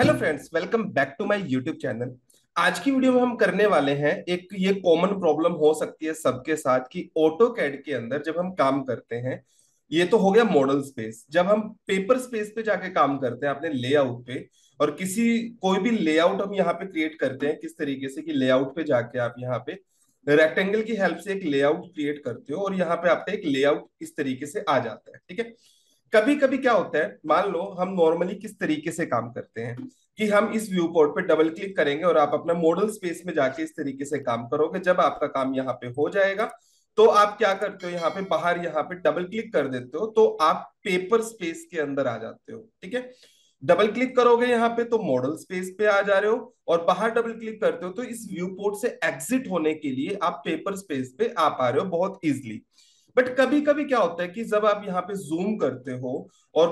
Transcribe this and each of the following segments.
Hello friends, welcome back to my YouTube channel. आज की video में हम करने वाले हैं एक ये कॉमन प्रॉब्लम हो सकती है सबके साथ कि AutoCAD के अंदर जब हम काम करते हैं, ये तो हो गया मॉडल स्पेस। जब हम पेपर स्पेस पे जाके काम करते हैं अपने लेआउट पे, और कोई भी लेआउट हम यहाँ पे क्रिएट करते हैं किस तरीके से कि लेआउट पे जाके आप यहाँ पे रेक्टेंगल की हेल्प से एक लेआउट क्रिएट करते हो और यहाँ पे आपका एक लेआउट इस तरीके से आ जाता है। ठीक है, कभी कभी क्या होता है, मान लो हम नॉर्मली किस तरीके से काम करते हैं कि हम इस व्यू पोर्ट पे डबल क्लिक करेंगे और आप अपना मॉडल स्पेस में जाके इस तरीके से काम करोगे। जब आपका काम यहाँ पे हो जाएगा तो आप क्या करते हो, यहाँ पे बाहर यहाँ पे डबल क्लिक कर देते हो तो आप पेपर स्पेस के अंदर आ जाते हो। ठीक है, डबल क्लिक करोगे यहाँ पे तो मॉडल स्पेस पे आ जा रहे हो और बाहर डबल क्लिक करते हो तो इस व्यू पोर्ट से एग्जिट होने के लिए आप पेपर स्पेस पे आ पा रहे हो बहुत ईजिली। बट कभी कभी क्या होता है कि जब आप यहाँ पे जूम करते हो और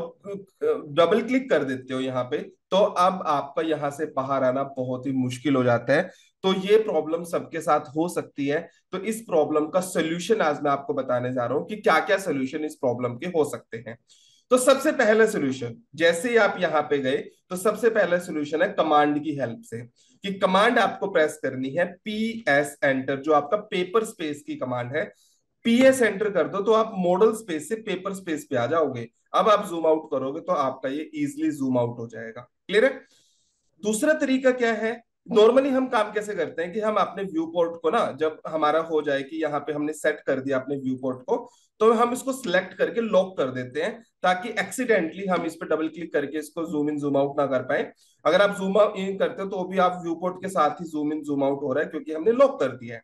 डबल क्लिक कर देते हो यहाँ पे तो अब आपका यहाँ से बाहर आना बहुत ही मुश्किल हो जाता है। तो ये प्रॉब्लम सबके साथ हो सकती है। तो इस प्रॉब्लम का सोल्यूशन आज मैं आपको बताने जा रहा हूँ कि क्या क्या सोल्यूशन इस प्रॉब्लम के हो सकते हैं। तो सबसे पहला सोल्यूशन, जैसे ही आप यहाँ पे गए तो सबसे पहला सोल्यूशन है कमांड की हेल्प से, कि कमांड आपको प्रेस करनी है PS Enter, जो आपका पेपर स्पेस की कमांड है। PS एंटर कर दो तो आप मॉडल स्पेस से पेपर स्पेस पे आ जाओगे। अब आप जूम आउट करोगे तो आपका ये इजीली जूम आउट हो जाएगा। क्लियर है। दूसरा तरीका क्या है, नॉर्मली हम काम कैसे करते हैं कि हम अपने व्यू पोर्ट को ना, जब हमारा हो जाए कि यहाँ पे हमने सेट कर दिया अपने व्यू पोर्ट को, तो हम इसको सिलेक्ट करके लॉक कर देते हैं ताकि एक्सीडेंटली हम इस पे डबल क्लिक करके इसको जूम इन जूम आउट ना कर पाए। अगर आप जूम इन करते हो तो भी आप व्यू पोर्ट के साथ ही जूम इन जूम आउट हो रहा है क्योंकि हमने लॉक कर दिया है।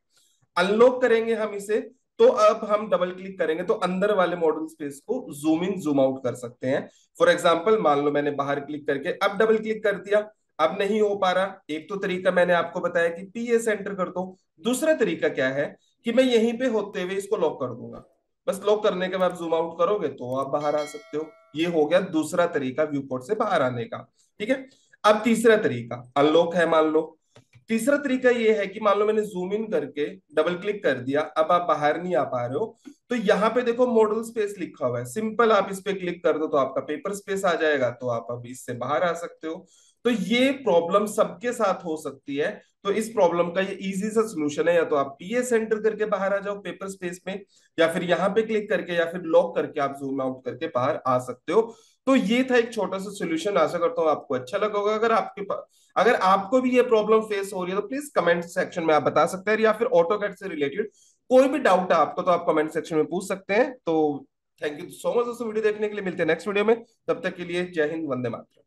अनलॉक करेंगे हम इसे तो अब हम डबल क्लिक करेंगे तो अंदर वाले मॉडल स्पेस को जूम इन जूम आउट कर सकते हैं। फॉर एग्जांपल, मान लो मैंने बाहर क्लिक करके अब डबल क्लिक कर दिया, अब नहीं हो पा रहा। एक तो तरीका मैंने आपको बताया कि PS एंटर कर दो। दूसरा तरीका क्या है कि मैं यहीं पे होते हुए इसको लॉक कर दूंगा, बस लॉक करने के बाद जूम आउट करोगे तो आप बाहर आ सकते हो। ये हो गया दूसरा तरीका व्यू पोर्ट से बाहर आने का। ठीक है, अब तीसरा तरीका, अनलॉक है मान लो। तीसरा तरीका ये है कि मान लो मैंने जूम इन करके डबल क्लिक कर दिया, अब आप बाहर नहीं आ पा रहे हो तो यहाँ पे देखो मॉडल स्पेस लिखा हुआ है, सिंपल आप इस पे क्लिक कर दो तो आपका पेपर स्पेस आ जाएगा तो आप अब इससे बाहर आ सकते हो। तो ये प्रॉब्लम सबके साथ हो सकती है। तो इस प्रॉब्लम का ये इजी सा सोल्यूशन है, या तो आप PS एंटर करके बाहर आ जाओ पेपर स्पेस में, या फिर यहाँ पे क्लिक करके या फिर लॉक करके आप जूम आउट करके बाहर आ सकते हो। तो ये था एक छोटा सा सोल्यूशन, आशा करता हूँ आपको अच्छा लगा होगा। अगर आपको भी ये प्रॉब्लम फेस हो रही है तो प्लीज कमेंट सेक्शन में आप बता सकते हैं, या फिर AutoCAD से रिलेटेड कोई भी डाउट है आपको तो आप कमेंट सेक्शन में पूछ सकते हैं। तो थैंक यू सो मच दोस्तों वीडियो देखने के लिए। मिलते हैं नेक्स्ट वीडियो में, तब तक के लिए जय हिंद, वंदे मातरम।